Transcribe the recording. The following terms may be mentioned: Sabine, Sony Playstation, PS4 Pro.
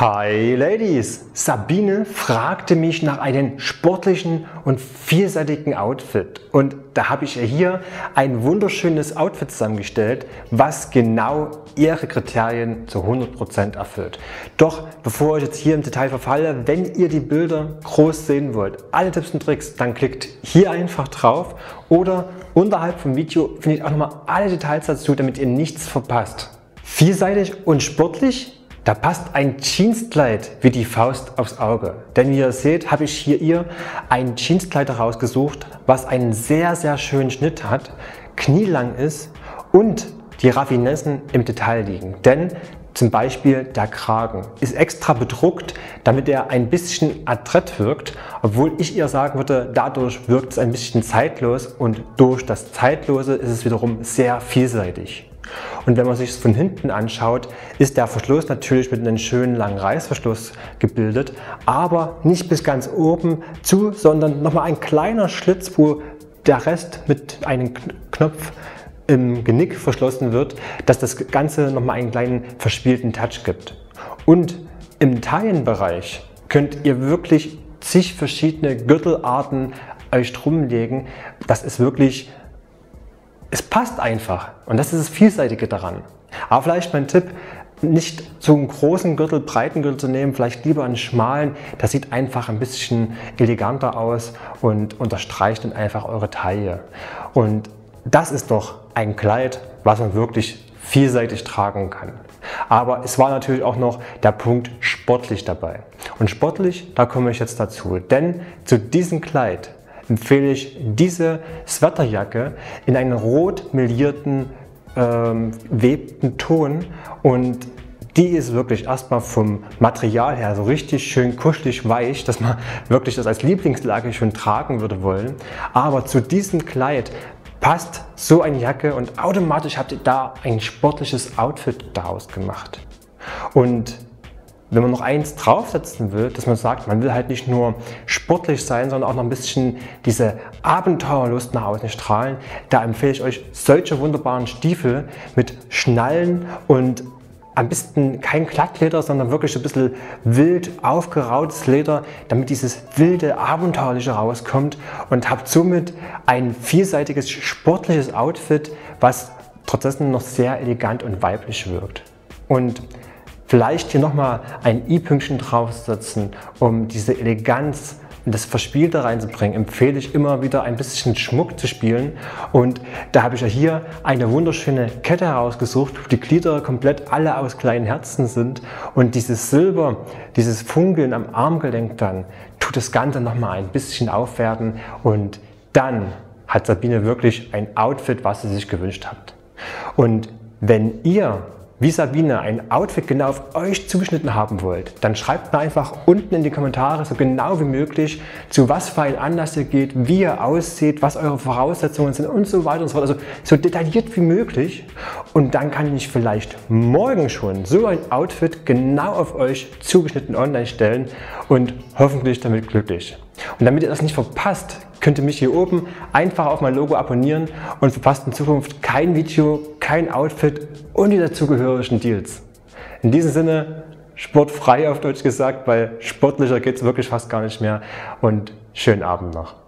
Hi Ladies! Sabine fragte mich nach einem sportlichen und vielseitigen Outfit und da habe ich ihr hier ein wunderschönes Outfit zusammengestellt, was genau ihre Kriterien zu 100% erfüllt. Doch bevor ich jetzt hier im Detail verfalle, wenn ihr die Bilder groß sehen wollt, alle Tipps und Tricks, dann klickt hier einfach drauf oder unterhalb vom Video findet ihr auch nochmal alle Details dazu, damit ihr nichts verpasst. Vielseitig und sportlich? Da passt ein Jeanskleid wie die Faust aufs Auge, denn wie ihr seht, habe ich hier ein Jeanskleid herausgesucht, was einen sehr, sehr schönen Schnitt hat, knielang ist und die Raffinessen im Detail liegen, denn zum Beispiel der Kragen ist extra bedruckt, damit er ein bisschen adrett wirkt, obwohl ich eher sagen würde, dadurch wirkt es ein bisschen zeitlos und durch das Zeitlose ist es wiederum sehr vielseitig. Und wenn man sich es von hinten anschaut, ist der Verschluss natürlich mit einem schönen langen Reißverschluss gebildet, aber nicht bis ganz oben zu, sondern nochmal ein kleiner Schlitz, wo der Rest mit einem Knopf im Genick verschlossen wird, dass das Ganze nochmal einen kleinen verspielten Touch gibt. Und im Taillenbereich könnt ihr wirklich zig verschiedene Gürtelarten euch drumlegen. Das ist wirklich... Es passt einfach und das ist das Vielseitige daran. Aber vielleicht mein Tipp, nicht so einen großen Gürtel, breiten Gürtel zu nehmen, vielleicht lieber einen schmalen. Das sieht einfach ein bisschen eleganter aus und unterstreicht dann einfach eure Taille. Und das ist doch ein Kleid, was man wirklich vielseitig tragen kann. Aber es war natürlich auch noch der Punkt sportlich dabei. Und sportlich, da komme ich jetzt dazu, denn zu diesem Kleid empfehle ich diese Sweaterjacke in einem rot melierten, webten Ton und die ist wirklich erstmal vom Material her so richtig schön kuschelig weich, dass man wirklich das als Lieblingslage schon tragen würde wollen. Aber zu diesem Kleid passt so eine Jacke und automatisch habt ihr da ein sportliches Outfit daraus gemacht. Und wenn man noch eins draufsetzen will, dass man sagt, man will halt nicht nur sportlich sein, sondern auch noch ein bisschen diese Abenteuerlust nach außen strahlen, da empfehle ich euch solche wunderbaren Stiefel mit Schnallen und am besten kein Glattleder, sondern wirklich so ein bisschen wild aufgerautes Leder, damit dieses wilde, abenteuerliche rauskommt und habt somit ein vielseitiges sportliches Outfit, was trotzdem noch sehr elegant und weiblich wirkt. Und vielleicht hier nochmal ein i-Pünktchen draufsetzen, um diese Eleganz und das Verspielte reinzubringen, empfehle ich immer wieder ein bisschen Schmuck zu spielen. Und da habe ich ja hier eine wunderschöne Kette herausgesucht, wo die Glieder komplett alle aus kleinen Herzen sind. Und dieses Silber, dieses Funkeln am Armgelenk dann, tut das Ganze nochmal ein bisschen aufwerten. Und dann hat Sabine wirklich ein Outfit, was sie sich gewünscht hat. Und wenn ihr wie Sabine ein Outfit genau auf euch zugeschnitten haben wollt, dann schreibt mir einfach unten in die Kommentare so genau wie möglich, zu was für ein Anlass ihr geht, wie ihr ausseht, was eure Voraussetzungen sind und so weiter und so fort. Also so detailliert wie möglich. Und dann kann ich vielleicht morgen schon so ein Outfit genau auf euch zugeschnitten online stellen und hoffentlich damit glücklich. Und damit ihr das nicht verpasst, könnt ihr mich hier oben einfach auf mein Logo abonnieren und verpasst in Zukunft kein Video, kein Outfit und die dazugehörigen Deals. In diesem Sinne, sportfrei auf Deutsch gesagt, weil sportlicher geht es wirklich fast gar nicht mehr und schönen Abend noch.